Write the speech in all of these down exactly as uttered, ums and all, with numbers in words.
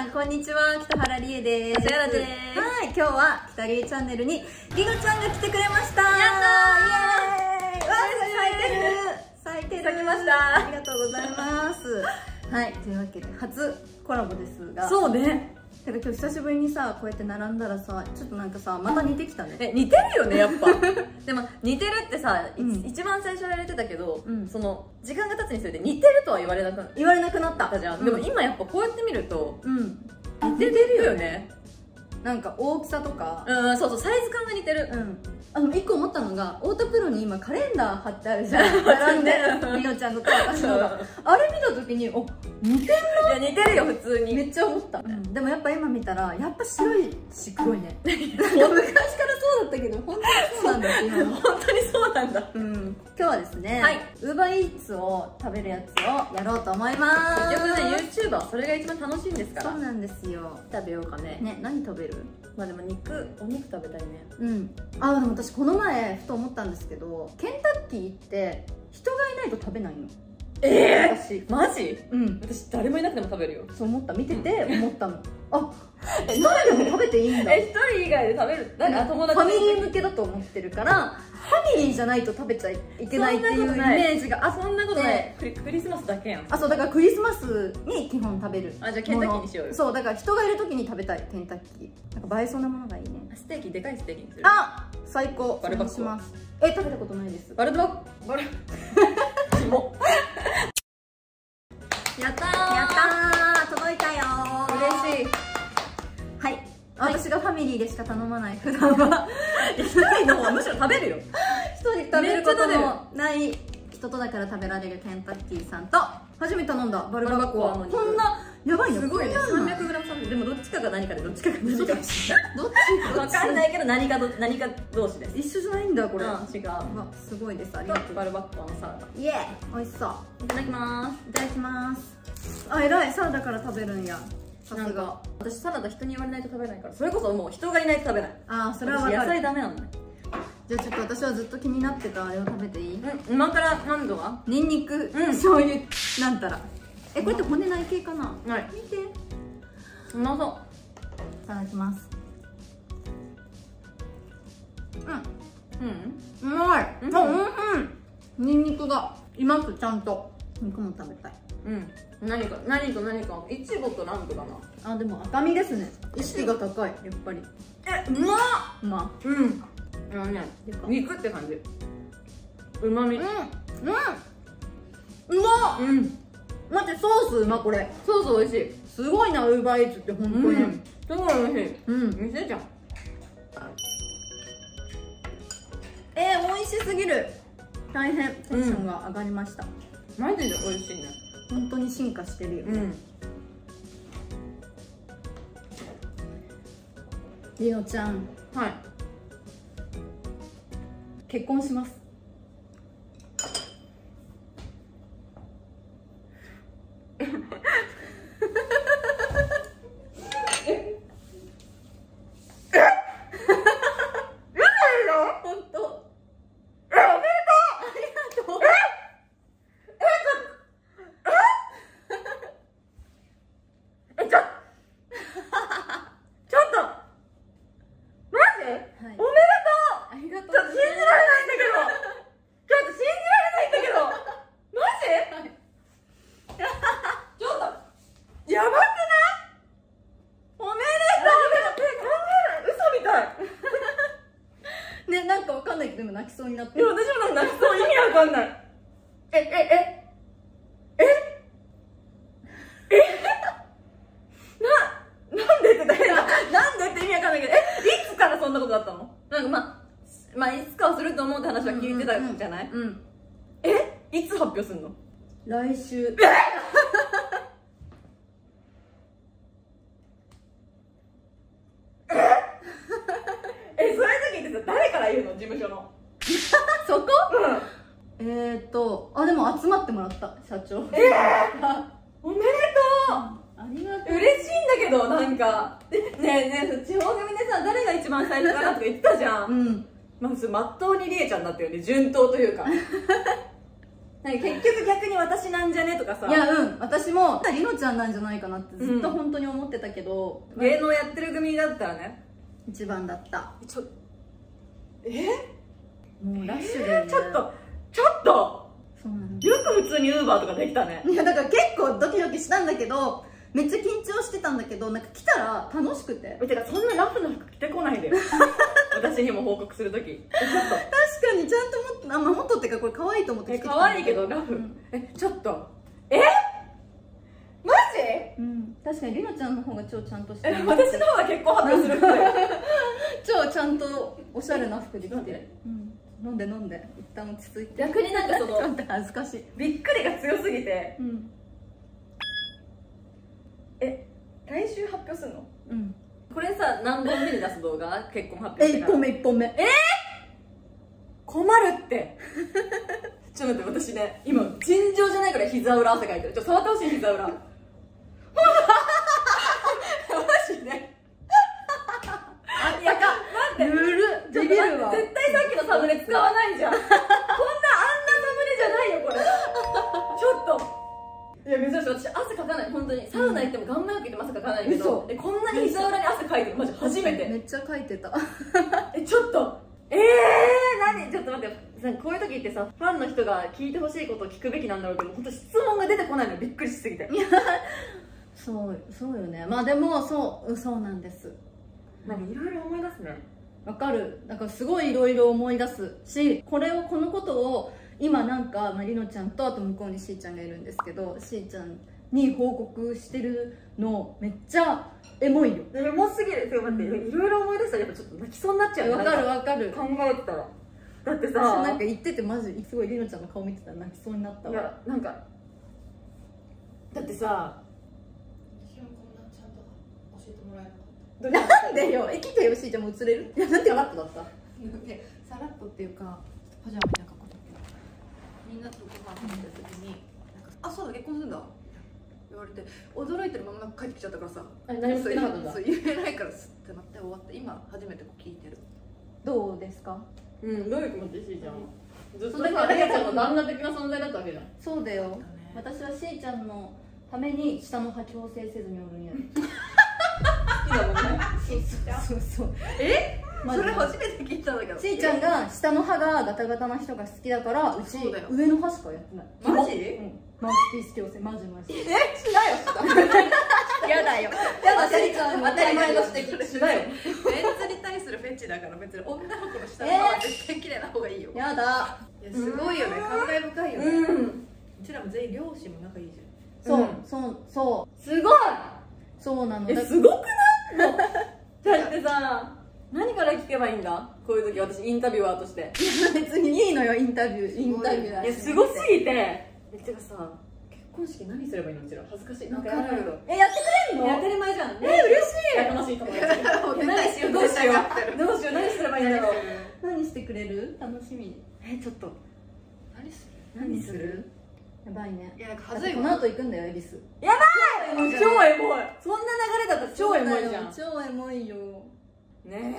さんこんにちは、北原理恵です。北原です。はい、今日は北理恵チャンネルにりのちゃんが来てくれました。やったー、イエーイ。わー、咲いてる咲いてる、咲きました。ありがとうございます。はい、というわけで初コラボですが、そうね、てか今日久しぶりにさ、こうやって並んだらさ、ちょっとなんかさ、また似てきたね。え、似てるよね、やっぱ。でも似てるってさ、うん、一番最初は言われてたけど、うん、その時間が経つにつれて似てるとは言われなくなった言われなくなったじゃん、うん、でも今やっぱこうやって見ると、うん、似てるよね。なんか大きさとか、うん、そうそう、サイズ感が似てる。うん、あのいっこ思ったのが、太田プロに今カレンダー貼ってあるじゃん、並んでりのちゃんのと私のがあれ見た時に、お、似てるな。似てるよ、普通にめっちゃ思った、うん、でもやっぱ今見たらやっぱ白いし黒いね。昔からそうだったけど、本当にそうなんだって今本当にそうなんだ。うん、今日はですね、ウーバーイーツを食べるやつをやろうと思います。結局ね、 YouTuber はそれが一番楽しいんですから。そうなんですよ。食べようかね。ね、何食べる？まあでも肉、お肉食べたいね。うん、あー、でも私この前ふと思ったんですけど、ケンタッキー行って人がいないと食べないの。ええ、私マジ、うん、私誰もいなくても食べるよ。そう思った、見てて思ったの。あ、一人でも食べていいんだ。え、一人以外で食べる、なんか友達、ファミリー向けだと思ってるから、ファミリーじゃないと食べちゃいけないっていうイメージがあって。そんなことない、クリスマスだけやん。あ、そうだからクリスマスに基本食べる。あ、じゃあケンタッキーにしようよ。そうだから人がいる時に食べたい、ケンタッキー。なんか映えそうなものがいいね。ステーキ、でかいステーキにする。あ、最高。バルバッコ。え、食べたことないです。バルバッコ、バルキモ。やったー、やったー、届いたよー、嬉しい。はい、私がファミリーでしか頼まない、普段は一人の方はむしろ食べるよ。一人食べることのない人とだから食べられるケンタッキーさんと、初めて頼んだバルバッコはこんなやばいの、すごいね。 さんびゃくグラム でもどっちかが何かでどっちかが何かどっちかわかんないけど、何か何か同士です。一緒じゃないんだこれ。違う、すごいです。ありがとう。バルバッコのサラダ、イエーイ、美味しそう。いただきます。いただきます。あ、偉い、サラダから食べるんや。さすが。私サラダ人に言われないと食べないから、それこそもう人がいないと食べない。ああ、それは分かる。野菜ダメなのね。じゃあちょっと私はずっと気になってたあれを食べていい？今から何度は？ニンニク、醤油、なんたら。え、これって骨ない系かな？はい。見て。うまそう。いただきます。うん。うん。うまい。うんうん。ニンニクがいます、ちゃんと。肉も食べたい。うん。何か、何と何か、いちごとなんとかな。あ、でも赤身ですね。意識が高い、やっぱり。え、うまっ！うま。うん。あのね、肉って感じ。うまみ。うん。うん。うまっ！うん。待って、ソースうま、これソースおいしい。すごいな、ウーバーイーツって本当にすごいおいしい。うん、店じゃん。えー、おいしすぎる。大変テンションが上がりました。マジでおいしいね。本当に進化してるよね。りのちゃん、はい、結婚します。でも泣きそうになってる。いや、私も泣きそう、意味わかんない。ええええええな、なんでって大変な、なんでって意味わかんないけど、え、いつからそんなことだったの？なんか、まあ、まあいつかはすると思うって話は聞いてたんじゃない？うん。え、いつ発表すんの？来週。え事務所のそこ、うん、えっと、あ、でも集まってもらった、社長。ええー、おめでとう。ありがとう。嬉しいんだけど、なんかねえねえ、地方組でさ、誰が一番最初かなとか言ってたじゃん。うん、まっとうにりえちゃんだったよね、順当というか。結局逆に私なんじゃねとかさ。いや、うん、私もりのちゃんなんじゃないかなってずっと本当に思ってたけど、うん、芸能やってる組だったらね一番だった。ちょえもうラッシュで、ね、ちょっとちょっとそうなの。よく普通にウーバーとかできたね。いやだから結構ドキドキしたんだけど、めっちゃ緊張してたんだけど、なんか来たら楽しくて。てかそんなラフな服着てこないでよ私にも報告するとき。確かにちゃんともっと、あ、まあ、もっとってかこれ可愛いと思って着てきた。可愛いけどラフ、うん、えちょっとえマジ、うん、確かにりのちゃんの方が超ちゃんとしてる。え私の方が結構発表する超ちゃんとおしゃれな服で着て、うん、飲んで飲んで一旦落ち着いて。逆になんかそのちょっと恥ずかしいびっくりが強すぎて、うん、え、来週発表するの？うん。これさ、何本目に出す動画？結婚発表してから。え、いっぽんめ、いっぽんめ。えー、困るって。ちょっと待って、私ね、今、尋常じゃないから膝裏汗かいてる。ちょっと触ってほしい、膝裏。マジね。あったか。待って。ぬる。ちょっと待って、絶対さっきのサムネ使わないじゃん。こんな、あんなサムネじゃないよ、これ。ちょっと。いや珍しい、私汗かかない。本当にサウナ行っても顔面浴びても汗かかないけど、えこんなに膝裏に汗かいてるマジ初めて。めっちゃかいてたえちょっとええー、何ちょっと待って、こういう時ってさ、ファンの人が聞いてほしいことを聞くべきなんだろうけど、本当質問が出てこないのびっくりしすぎてそうそうよね。まあでもそうそうなんです。なんかいろいろ思い出すね。わかる。なんかすごいいろいろ思い出すし、これをこのことを今なんか、まあ、りのちゃんとあと向こうにしーちゃんがいるんですけど、しーちゃんに報告してるのめっちゃエモいよ。エモすぎる。ちょっと待って、うん、いろいろ思い出したらやっぱちょっと泣きそうになっちゃう。わかるわかる。考えてたらだってさ、私なんか言っててマジすごいりのちゃんの顔見てたら泣きそうになったわ。いやなんかだってさ、私はこんなちゃんと教えてもらえなかった。なんでよ、生きてよしーちゃんも映れる。いやなんてさらっとだった。さらっとっていうかパジャマじゃなかった。みんなとご飯食べた時に「あそうだ結婚するんだ」言われて驚いてるまま帰ってきちゃったからさ、何も言えなかったんだ。そう言えないからすってなって終わって、今初めて聞いてる。どうですか？うん、どういう気持ち？しーちゃんはずっとさ、あやちゃんの旦那的な存在だったわけじゃん。そうだよ、私はしーちゃんのために下の歯矯正せずにおるんや。好きだもんね。そうそうえそれ初めて聞いたんだけど、しーちゃんが下の歯がガタガタな人が好きだから、うち上の歯しかやってない。マジ？うん。マウスピース矯正マジマジ。えしなよ下。やだよ。やだ、しーちゃん当たり前の指摘しなよ。メンズに対するフェチだから別に女の子の下の歯は絶対綺麗な方がいいよ。やだ。いやすごいよね、感慨深いよね。うちらも全員両親も仲いいじゃん。そうそうそう。すごい。そうなの。えすごくない？だってさ。何から聞けばいいんだ、こういう時私インタビュアーとして。別にいいのよインタビュー、インタビューだし。いやすごすぎて。えてかさ、結婚式何すればいいの、うちら恥ずかしい。なんかやらないけど、えやってくれんの？当たり前じゃん。え嬉しい。楽しい友達。何しようどうしようどうしよう、何すればいいんだろう。何してくれる？楽しみ。えちょっと何する何するやばいね。いやなんかはずいわ。この後行くんだよ、恵比寿。やばい、超エモい。そんな流れだったら超エモいじゃん。超エモいよね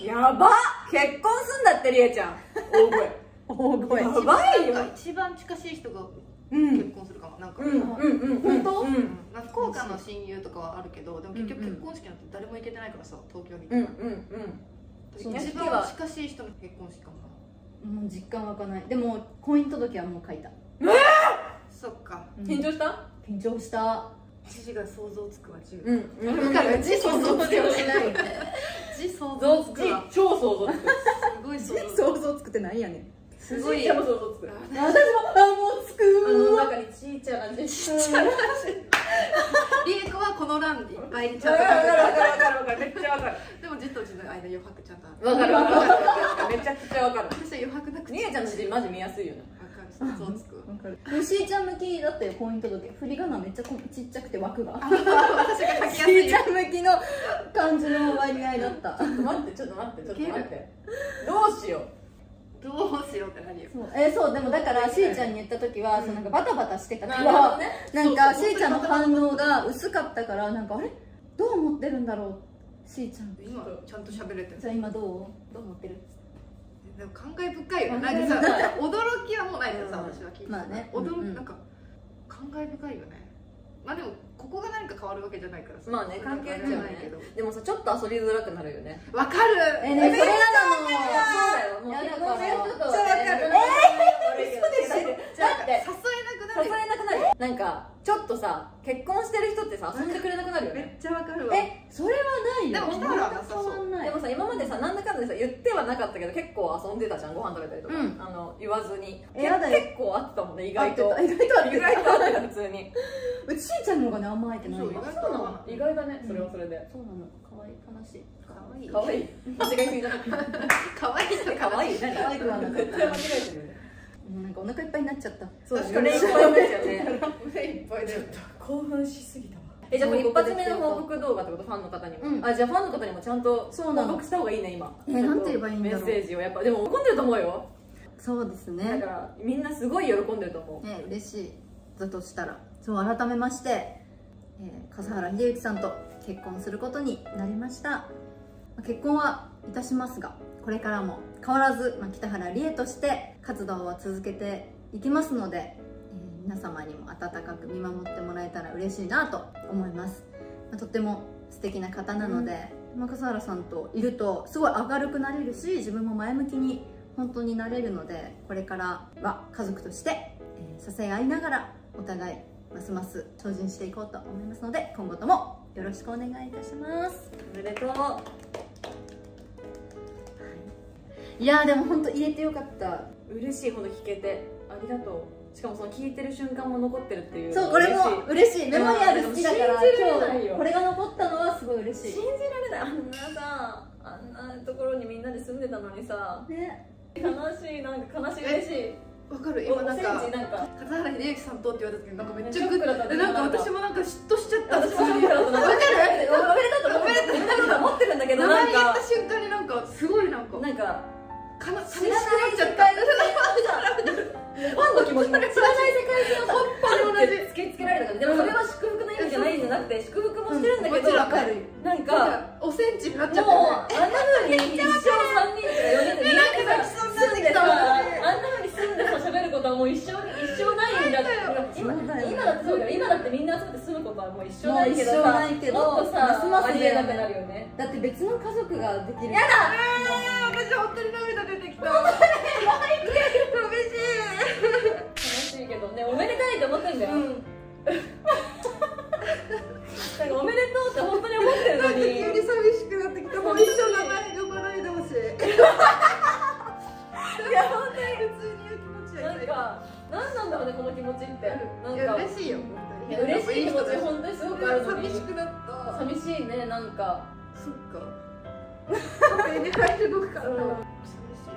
え、やばっ。結婚すんだってりえちゃん。大声大声やばいよ。一番近しい人が結婚するかも。なんか本当福岡の親友とかはあるけど、でも結局結婚式なんて誰も行けてないからさ、東京に行ったら一番近しい人の結婚式かも。もう実感湧かない。でも婚姻届はもう書いた。えっそっか。緊張した？緊張した。父が想像つくわ。自分だから自想像つくはしないよね。自想像つくは超想像つく。すごい想像つくってなんやねん。すごい。私も想像つく。私もあもうつく。あの中にちいちゃんでちいちゃん。リエコはこの欄いっぱいにちゃんと。わかるわかるわかるわかる。めっちゃわかる。でもじっとうちの間余白ちゃんとある。わかるわかる。めちゃくちゃわかる。私余白なくて。リエちゃんの字マジ見やすいよね。そうつく。しーちゃん向きだったよ婚姻届。振り仮名めっちゃちっちゃくて枠が。私が書きやすい。しーちゃん向きの感じの割合だった。ちょっと待ってちょっと待ってちょっと待って。どうしようどうしようってなるよ。えそうでもだからしーちゃんに言った時はそのバタバタしてたけど、なんかしーちゃんの反応が薄かったからなんかあれどう思ってるんだろうしーちゃん。今ちゃんと喋れてる。じゃあ今どうどう思ってる？でも感慨深いよ。なんかさ、驚きはもうないけどさ、でかいよね。まあでもここが何か変わるわけじゃないからさ。まあね、関係ないけど、でもさちょっと遊びづらくなるよね。わかる。えね、それなの。そうだよ。もうだから。ちょっとわかる。ええ。だって誘えなくなる。誘えなくなる。なんかちょっとさ結婚してる人ってさ遊んでくれなくなるよね。めっちゃわかるわ。え、それはないよ。でもだからなさそう。でもさ今までさなんだかんだでさ言ってはなかったけど結構遊んでたじゃん。ご飯食べたりとかあの言わずに。えやだよ。結構あったもんね意外と。意外とある。意外とあるよ普通に。うちーちゃんの方がねあんま相手ない。そうなの。意外だね。それはそれで。そうなの。可愛い話。可愛い。可愛い。間違いすぎだ。可愛いと可愛い。可愛くはなく。絶対間違えてるね。なんかお腹いっぱいになっちゃった。そうですよね。胸いっぱいでちょっと興奮しすぎたわ。えじゃあ一発目の報告動画ってことファンの方にも。あじゃあファンの方にもちゃんと報告した方がいいね今。えなんて言えばいいんだろう。メッセージをやっぱでも喜んでると思うよ。そうですね。だからみんなすごい喜んでると思う。ね嬉しい。だとしたら。そう改めまして、えー、笠原秀幸さんと結婚することになりました。結婚はいたしますがこれからも変わらず、まあ、北原理恵として活動は続けていきますので、えー、皆様にも温かく見守ってもらえたら嬉しいなと思います、まあ、とっても素敵な方なので、うん、笠原さんといるとすごい明るくなれるし自分も前向きに本当になれるのでこれからは家族として、えー、支え合いながらお互いますます精進していこうと思いますので今後ともよろしくお願いいたします。おめでとう、はい、いやーでも本当言えてよかった。嬉しいほど聞けてありがとう。しかもその聞いてる瞬間も残ってるっていう。そうこれも嬉しい。メモリアル好きだから今日これが残ったのはすごい嬉しい。信じられない。あんなさあんなところにみんなで住んでたのにさ、ね、悲しい。なんか悲しい嬉しい。わかる。今なんか笠原秀幸さんとって言われた時なんかめっちゃグッとなってなんか私もなんか嫉妬しちゃった。わかる。おめでとうおめでとう思ってるんだけど名前言った瞬間になんかすごいなんかなんか悲しくなっちゃった。ファンの気持ちも知らない世界中の本当に同じつけつけられたから。でもそれは祝福の意味じゃないんじゃなくて祝福もしてるんだけどなんかおセンチになっちゃってもうあんな風に一生さんにんとかよにんでなんか住んでたあんな風に住んで喋ることはもう一生一生ないんだって。今だってそうだよ。今だってみんな集めて住むことはもう一生ないけどさもっとさありえなくなるよね。だって別の家族ができる。やだ私本当に涙出てきた。嬉しい悲しいけどねおめでたいって思ってんだよ。なんかおめでとうって本当に思ってるのに急に寂しくなってきた。もう一生名前呼ばないでほしい。いや本当に普通に言う気持ちなんか何なんだろうねこの気持ちって。なんか嬉しいよ本当に嬉しい気持ち本当にすごくあるのに寂しくなった。寂しいね。なんかそっかカフェに帰ってどこか寂しい。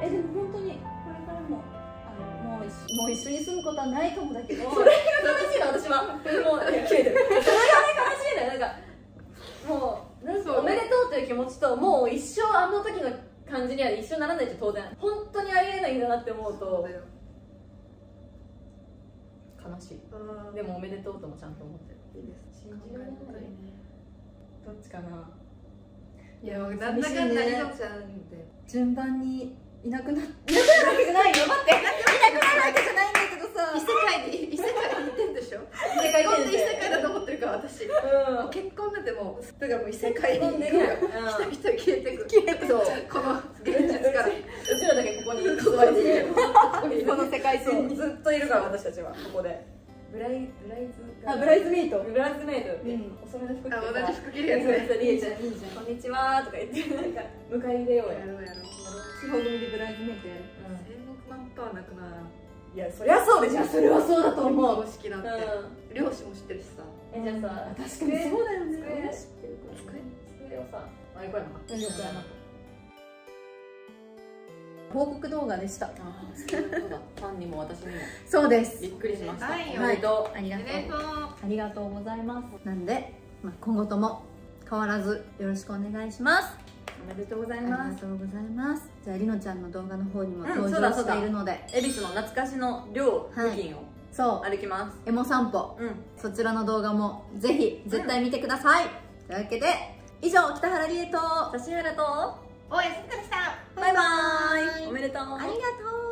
えでも本当にこれからももう一緒に住むことはないかもだけどそれが悲しいの私は。もうそれがね悲しいのよ。なんかもうおめでとうという気持ちともう一生あの時の感じには一緒にならないと当然本当にありえないんだなって思うと悲しい。でもおめでとうともちゃんと思ってる。信じられないね。どっちかな。いやなんだかんだりのちゃん順番にいなくなっていなくなるわけじゃないよ。待っていなくなるわけじゃないんだけどさ異世界に異世界に行ってんでしょ。異世界だと思ってるから私。結婚なんてもうだからもう異世界に行くよ。ひとひと消えてくこの現実から。うちらだけここにいるこの世界線にずっといるから私たちはここでブライズブライズメイトブライズメイトってお染めの服着て同じ服着るやつね。りえちゃんいいじゃんこんにちはとか言ってなんか迎え入れようやろうやろう。地方組でブライズメイトやるせんろくじゅうまんパーなくない？いやそりゃそうでしょ。それはそうだと思う。式なんて漁師も知ってるしさ。えじゃあさ確かにそうだよね。机知ってるから机をさあれこれな大丈夫かな。報告動画でした。ファンにも私にもそうです。びっくりしました。はいおめでとうありがとうありがとうございます。なんで今後とも変わらずよろしくお願いします。おめでとうございます。ありがとうございます。じゃありのちゃんの動画の方にも登場しているので、恵比寿の懐かしの寮付近をそう歩きます。エモ散歩、うん、そちらの動画もぜひ絶対見てください。うん、というわけで以上北原理恵と指原と大家すみかでした。バイバーイ。おめでとう。ありがとう。